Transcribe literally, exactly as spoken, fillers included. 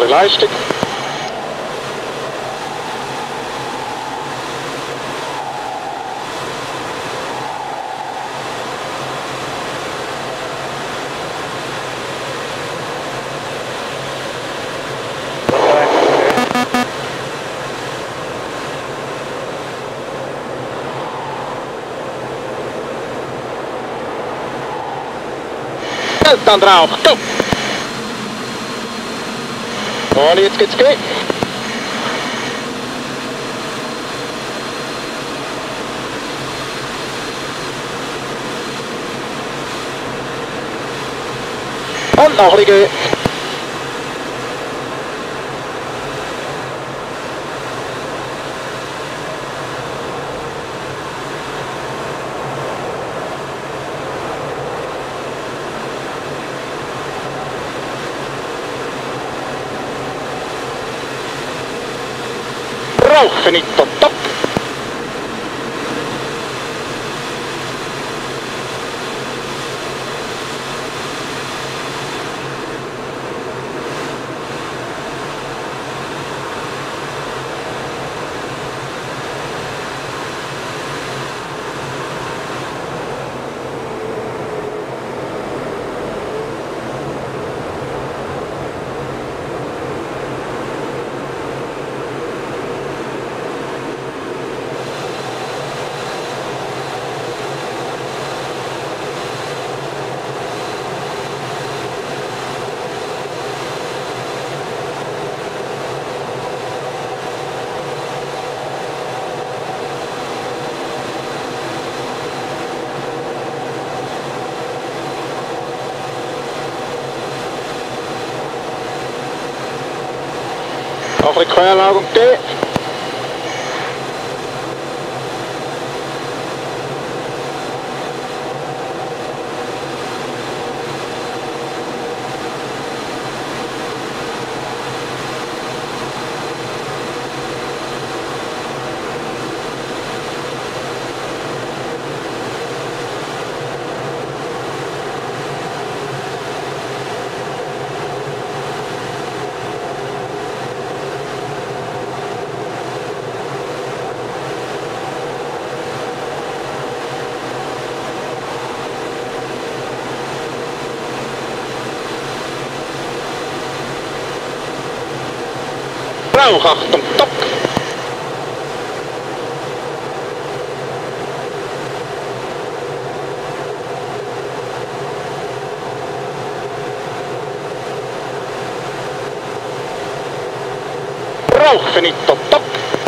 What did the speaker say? Polaristic. Dann drauf, go! Und jetzt geht's weg! Und noch liege! Finito, top! Nog een kruilaag op de. Achtung, top! Rauch finito, top!